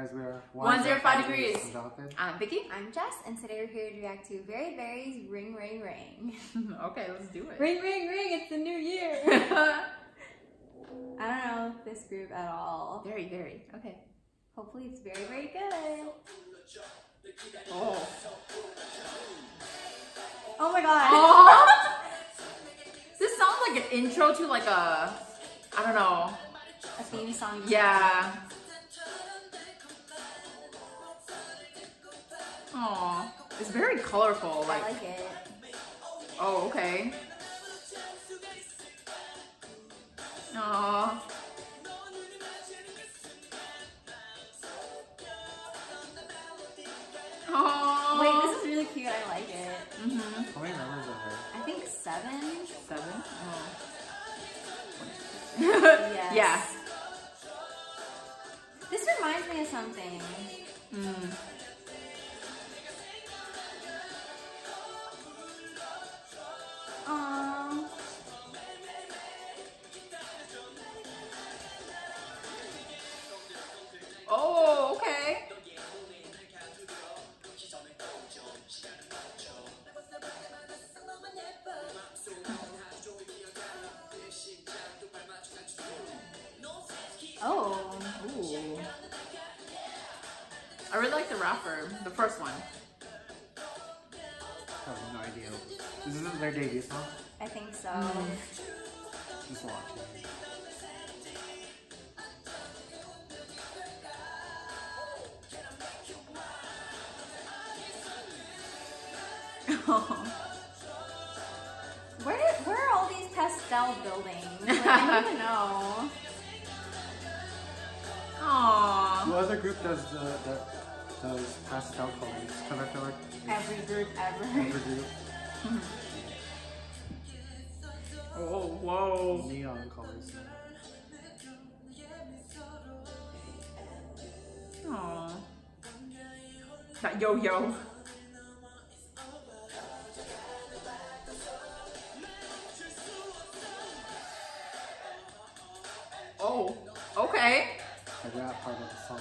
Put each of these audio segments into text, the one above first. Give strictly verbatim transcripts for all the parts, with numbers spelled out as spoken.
guys, we are one oh five degrees. degrees. Jonathan. I'm Vicky. I'm Jess, and today we're here to react to VERIVERY's Ring Ring Ring. Okay, let's do it. Ring Ring Ring, it's the new year. I don't know this group at all. Very, very. Okay. Hopefully it's very, very good. Oh. Oh my god. Oh. This sounds like an intro to like a, I don't know. A theme song. Yeah. Aww. It's very colorful. Like, I like it. Oh, okay. Aww. Aww. Wait, this is really cute. I like it. Mm-hmm. How many numbers are there? I think seven. Seven? Oh. Yes. Yeah. This reminds me of something. Mm. Um. Oh, okay. Oh. Ooh. I really like the rapper, the first one. I have no idea. This isn't their debut song? I think so. Mm. Just watch it. Where, where are all these pastel buildings? Like, I don't even know. Aww. What other group does the, the those pastel colors? Because I feel like every group ever. Every group. Oh, whoa! Neon colors. Aww. That yo yo. Oh. Okay. The rap part of the song.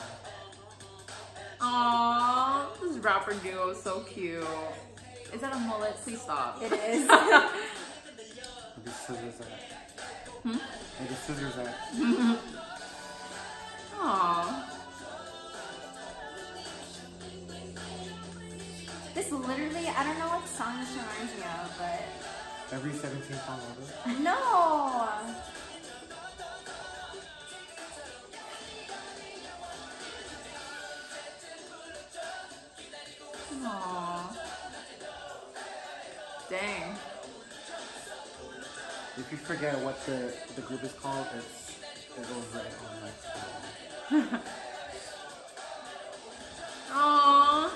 Aww, this rapper duo is so cute. Is that a mullet? Please stop. It is. Where the scissors at? Hmm? Where the scissors at? Aww. This literally, I don't know what song this reminds me of, but... Every seventeenth song ever? No! Aww. Dang. If you forget what the, the group is called, it's, it goes right on like. Aww.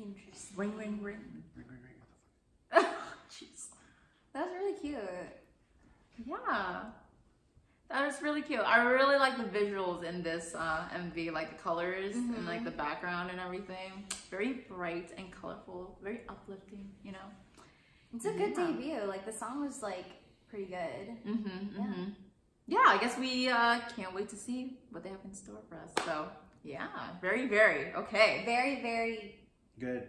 Interesting. Ring, ring, ring. Ring, ring, ring. Jeez. That was really cute. Yeah. That is really cute. I really like the visuals in this uh, M V, like the colors mm-hmm. and like the background and everything. Very bright and colorful, very uplifting, you know. It's a good yeah. debut. Like the song was like pretty good. Mm-hmm, yeah. Mm-hmm. Yeah, I guess we uh, can't wait to see what they have in store for us. So yeah, very, very, okay. Very, very good.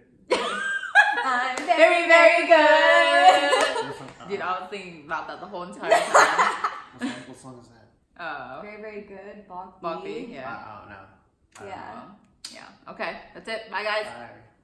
I'm very, very, very good. Dude, I was thinking about that the whole entire time. What song is that? Oh. Very, very good. Bok B. Bok B, yeah. Uh, oh, no. I yeah. Yeah. Okay. That's it. Bye, guys. Bye.